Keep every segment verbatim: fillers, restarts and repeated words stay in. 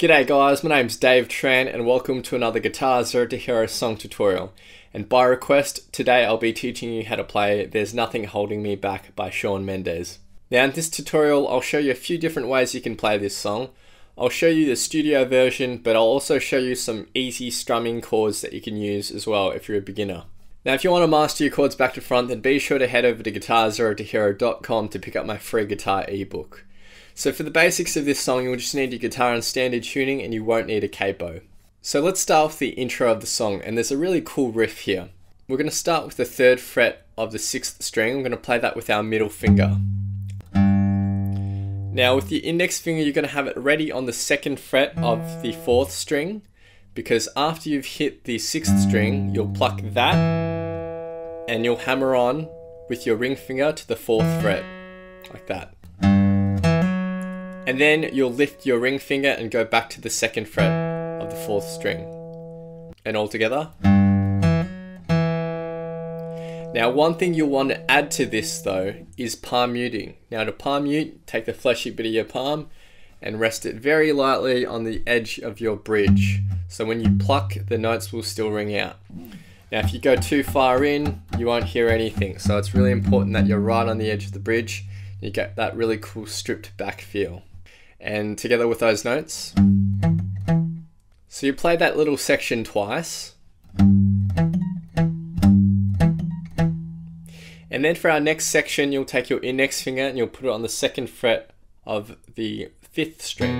G'day guys, my name's Dave Tran and welcome to another Guitar Zero to Hero song tutorial. And by request, today I'll be teaching you how to play There's Nothing Holding Me Back by Shawn Mendes. Now in this tutorial, I'll show you a few different ways you can play this song. I'll show you the studio version, but I'll also show you some easy strumming chords that you can use as well if you're a beginner. Now if you want to master your chords back to front, then be sure to head over to Guitar Zero To Hero dot com to pick up my free guitar ebook. So for the basics of this song, you'll just need your guitar in standard tuning and you won't need a capo. So let's start with the intro of the song, and there's a really cool riff here. We're going to start with the third fret of the sixth string. I'm going to play that with our middle finger. Now with the index finger, you're going to have it ready on the second fret of the fourth string, because after you've hit the sixth string, you'll pluck that and you'll hammer on with your ring finger to the fourth fret, like that. And then you'll lift your ring finger and go back to the second fret of the fourth string. And all together. Now one thing you'll want to add to this though is palm muting. Now to palm mute, take the fleshy bit of your palm and rest it very lightly on the edge of your bridge. So when you pluck, the notes will still ring out. Now if you go too far in, you won't hear anything. So it's really important that you're right on the edge of the bridge. You get that really cool stripped back feel. And together with those notes. So you play that little section twice. And then for our next section, you'll take your index finger and you'll put it on the second fret of the fifth string.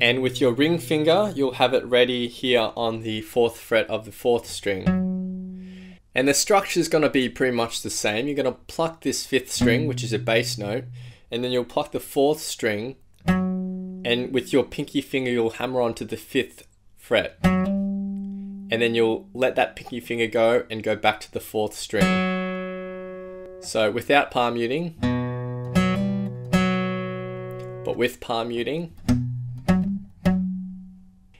And with your ring finger, you'll have it ready here on the fourth fret of the fourth string. And the structure is going to be pretty much the same. You're going to pluck this fifth string, which is a bass note, and then you'll pluck the fourth string, and with your pinky finger you'll hammer onto the fifth fret. And then you'll let that pinky finger go and go back to the fourth string. So without palm muting, but with palm muting.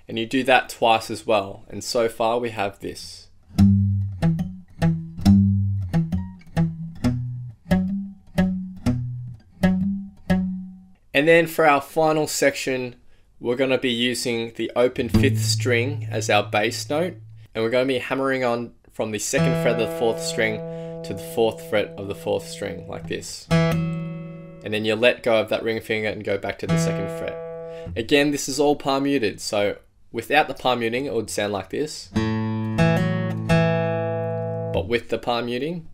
And you do that twice as well. And so far we have this. And then for our final section, we're going to be using the open fifth string as our bass note, and we're going to be hammering on from the second fret of the fourth string to the fourth fret of the fourth string, like this. And then you let go of that ring finger and go back to the second fret. Again, this is all palm muted, so without the palm muting, it would sound like this. But with the palm muting,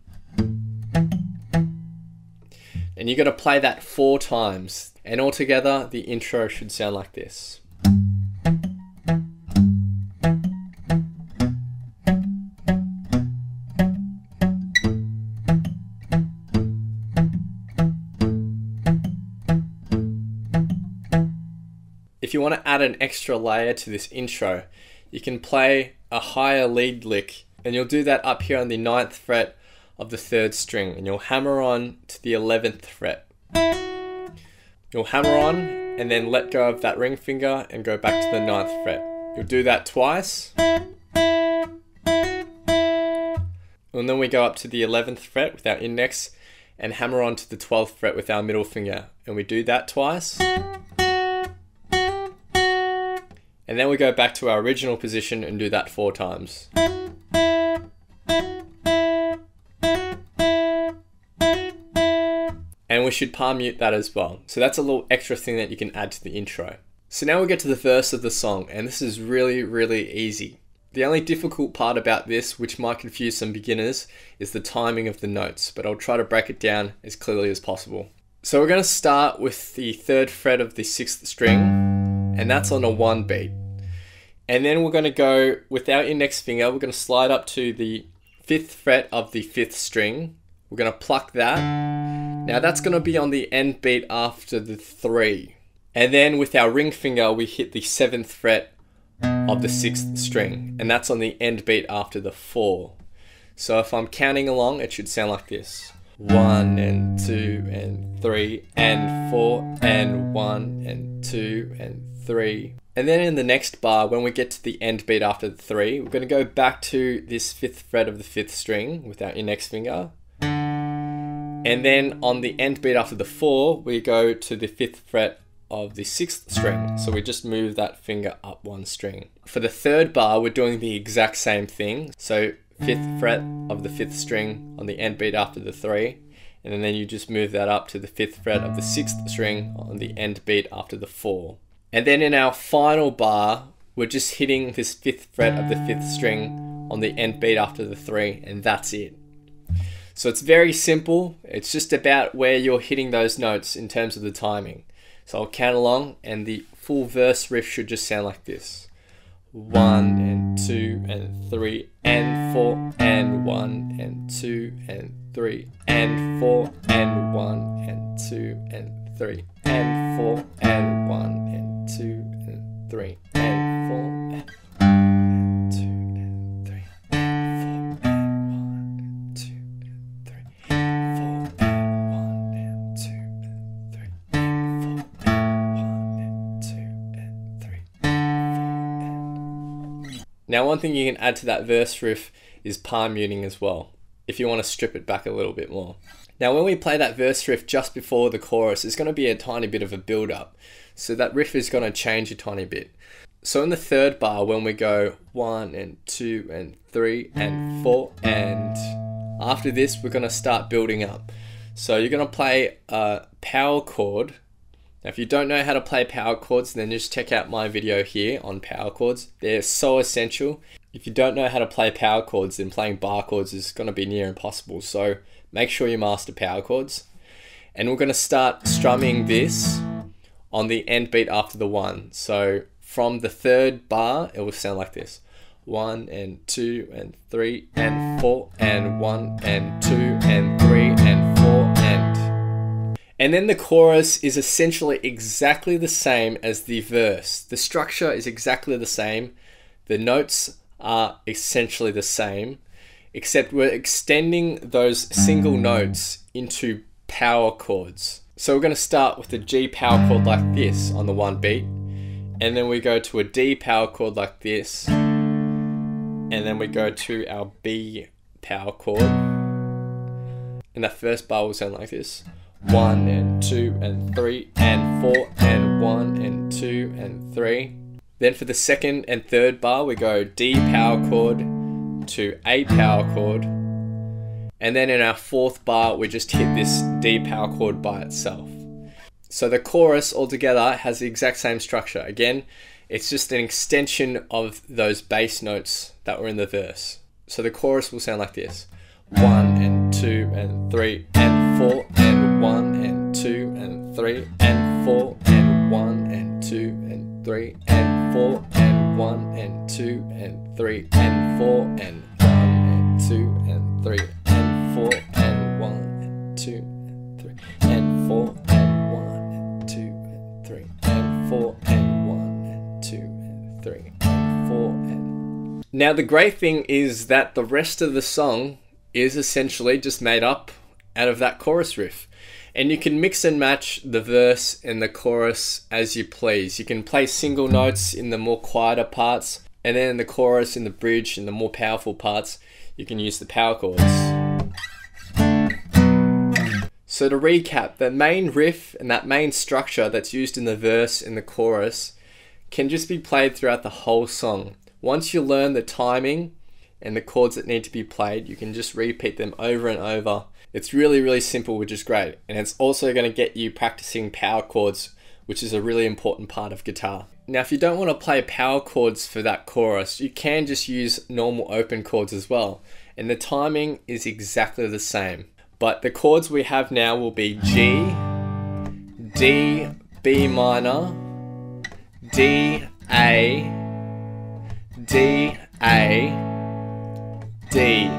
and you're going to play that four times. And altogether, the intro should sound like this. If you want to add an extra layer to this intro, you can play a higher lead lick, and you'll do that up here on the ninth fret of the third string, and you'll hammer on to the eleventh fret. You'll hammer on and then let go of that ring finger and go back to the ninth fret. You'll do that twice. And then we go up to the eleventh fret with our index and hammer on to the twelfth fret with our middle finger. And we do that twice. And then we go back to our original position and do that four times. And we should palm mute that as well. So that's a little extra thing that you can add to the intro. So now we get to the verse of the song, and this is really, really easy. The only difficult part about this, which might confuse some beginners, is the timing of the notes, but I'll try to break it down as clearly as possible. So we're going to start with the third fret of the sixth string, and that's on a one beat. And then we're going to go with our index finger, we're going to slide up to the fifth fret of the fifth string. We're going to pluck that. Now that's going to be on the end beat after the three. And then with our ring finger, we hit the seventh fret of the sixth string. And that's on the end beat after the four. So if I'm counting along, it should sound like this. One and two and three and four and one and two and three. And then in the next bar, when we get to the end beat after the three, we're going to go back to this fifth fret of the fifth string with our index finger. And then on the end beat after the four, we go to the fifth fret of the sixth string. So we just move that finger up one string. For the third bar, we're doing the exact same thing. So fifth fret of the fifth string on the end beat after the three, and then you just move that up to the fifth fret of the sixth string on the end beat after the four. And then in our final bar, we're just hitting this fifth fret of the fifth string on the end beat after the three, and that's it. So it's very simple. It's just about where you're hitting those notes in terms of the timing. So I'll count along, and the full verse riff should just sound like this. One and two and three and four and one and two and three and four and one and two and three and four and one and two and three and four and one and two and three and four and one and two and three and four and one and two and three and four and one and two and three and four and. Now one thing you can add to that verse riff is palm muting as well, if you want to strip it back a little bit more. Now when we play that verse riff just before the chorus, it's going to be a tiny bit of a build up. So that riff is going to change a tiny bit. So in the third bar, when we go one and two and three and four, and after this we're going to start building up. So you're going to play a power chord. Now if you don't know how to play power chords, then just check out my video here on power chords. They're so essential. If you don't know how to play power chords, then playing bar chords is going to be near impossible. So make sure you master power chords. And we're going to start strumming this on the end beat after the one. So from the third bar, it will sound like this. One and two and three and four and one and two and three and four and. And then the chorus is essentially exactly the same as the verse. The structure is exactly the same. The notes are essentially the same, except we're extending those single notes into power chords. So we're going to start with a G power chord like this on the one beat, and then we go to a D power chord like this, and then we go to our B power chord, and that first bar will sound like this. One and two and three and four and one and two and three. Then for the second and third bar, we go D power chord to A power chord. And then in our fourth bar, we just hit this D power chord by itself. So the chorus altogether has the exact same structure. Again, it's just an extension of those bass notes that were in the verse. So the chorus will sound like this. One and two and three and four and one and two and three and four and one and two and three and four and one and two and three and four and one and two and three and four and one and two and three and four and one and two and three and four and one and two and three and four and. Now the great thing is that the rest of the song is essentially just made up out of that chorus riff. And you can mix and match the verse and the chorus as you please. You can play single notes in the more quieter parts, and then in the chorus, in the bridge, in the more powerful parts, you can use the power chords. So to recap, the main riff and that main structure that's used in the verse and the chorus can just be played throughout the whole song. Once you learn the timing and the chords that need to be played, you can just repeat them over and over. It's really, really simple, which is great. And it's also going to get you practicing power chords, which is a really important part of guitar. Now, if you don't want to play power chords for that chorus, you can just use normal open chords as well. And the timing is exactly the same. But the chords we have now will be G, D, B minor, D, A, D, A, D.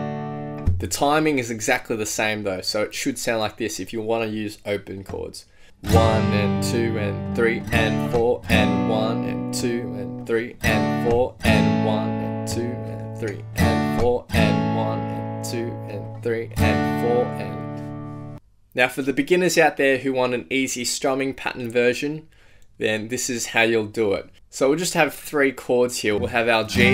The timing is exactly the same though, so it should sound like this if you want to use open chords. One and two and three and four and one and two and three and four and one and two and three and four and one and two and three and four and. Now for the beginners out there who want an easy strumming pattern version, then this is how you'll do it. So we'll just have three chords here. We'll have our G,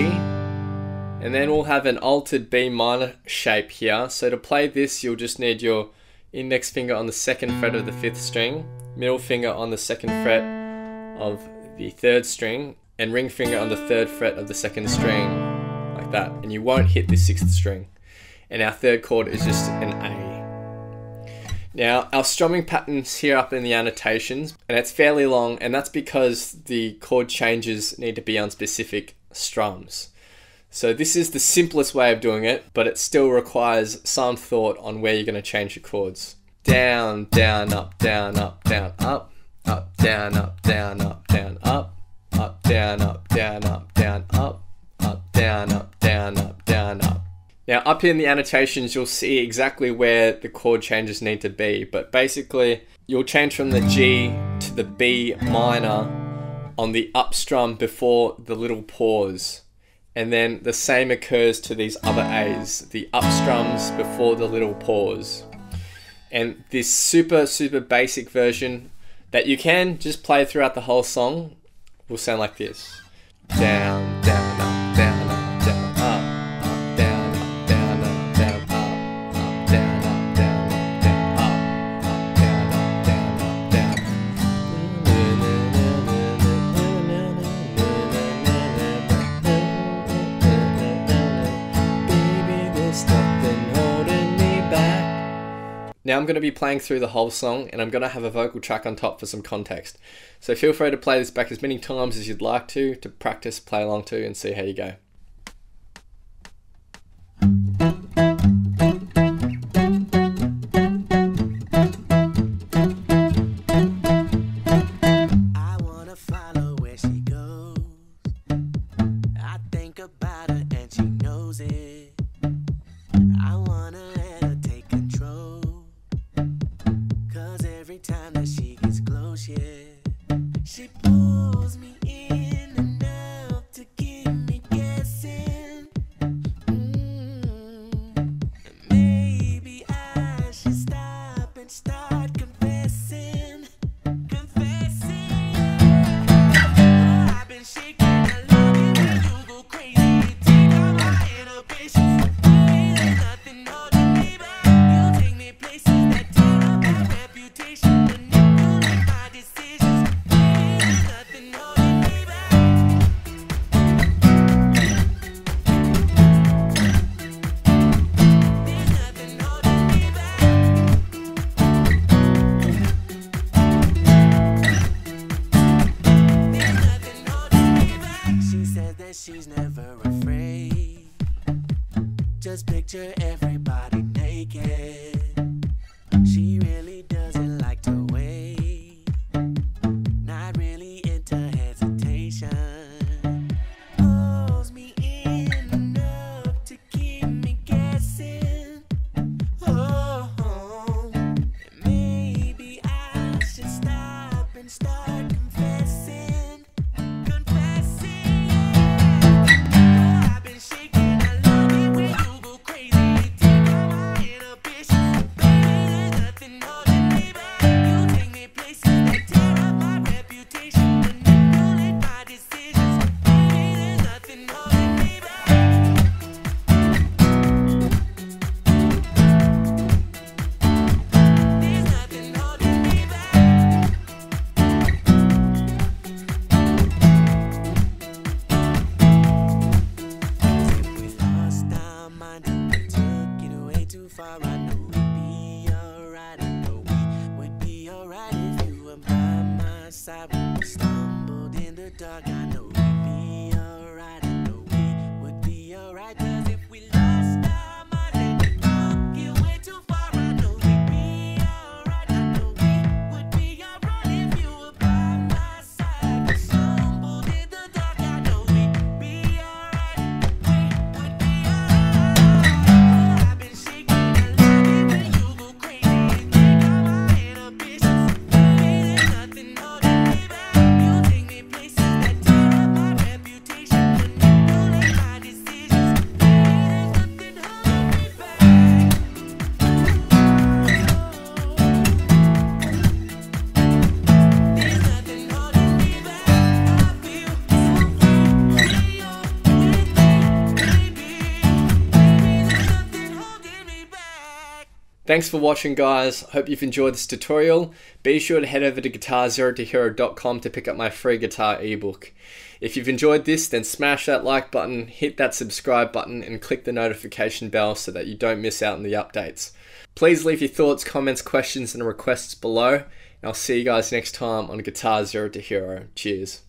and then we'll have an altered B minor shape here. So to play this, you'll just need your index finger on the second fret of the fifth string, middle finger on the second fret, of the third string and ring finger on the third fret of the second string, like that, and you won't hit the sixth string. And our third chord is just an A. Now, our strumming pattern's here up in the annotations, and it's fairly long, and that's because the chord changes need to be on specific strums. So this is the simplest way of doing it, but it still requires some thought on where you're going to change your chords. Down, down, up, down, up, down, up, up, down, up, down, up, down, up, up, down, up, down, up, down, up, up, down, up, down, up, down, up. Now up here in the annotations, you'll see exactly where the chord changes need to be, but basically you'll change from the G to the B minor on the up strum before the little pause. And then the same occurs to these other A's, the up strums before the little pause. And this super, super basic version that you can just play throughout the whole song will sound like this. Down, down, up, down, up, down, up, up, down, up, down, up, down, up, up, down, up, down, up, down, up, up, down, up, down, up, down, up, down, up, down. Now I'm going to be playing through the whole song, and I'm going to have a vocal track on top for some context. So feel free to play this back as many times as you'd like to, to practice, play along to, and see how you go. I want to follow where she goes. I think about her and she knows it. I want to let her take control. Every time that she gets close, yeah, she pulls me in and out to keep me guessing. Mm. Maybe I should stop and start confessing, confessing. Oh, I've been shaking a lot and you go crazy. Take all my inhibitions. There's nothing holding me back. You take me places that tear up my reputation. She's never afraid. Just picture everybody naked. She really doesn't like to wait. Not really into hesitation. Pulls me in enough to keep me guessing. Oh, maybe I should stop and start confessing. Take me places that tear up my Thanks for watching, guys. Hope you've enjoyed this tutorial. Be sure to head over to guitar zero to hero dot com to pick up my free guitar ebook. If you've enjoyed this, then smash that like button, hit that subscribe button, and click the notification bell so that you don't miss out on the updates. Please leave your thoughts, comments, questions, and requests below, and I'll see you guys next time on Guitar Zero to Hero. Cheers.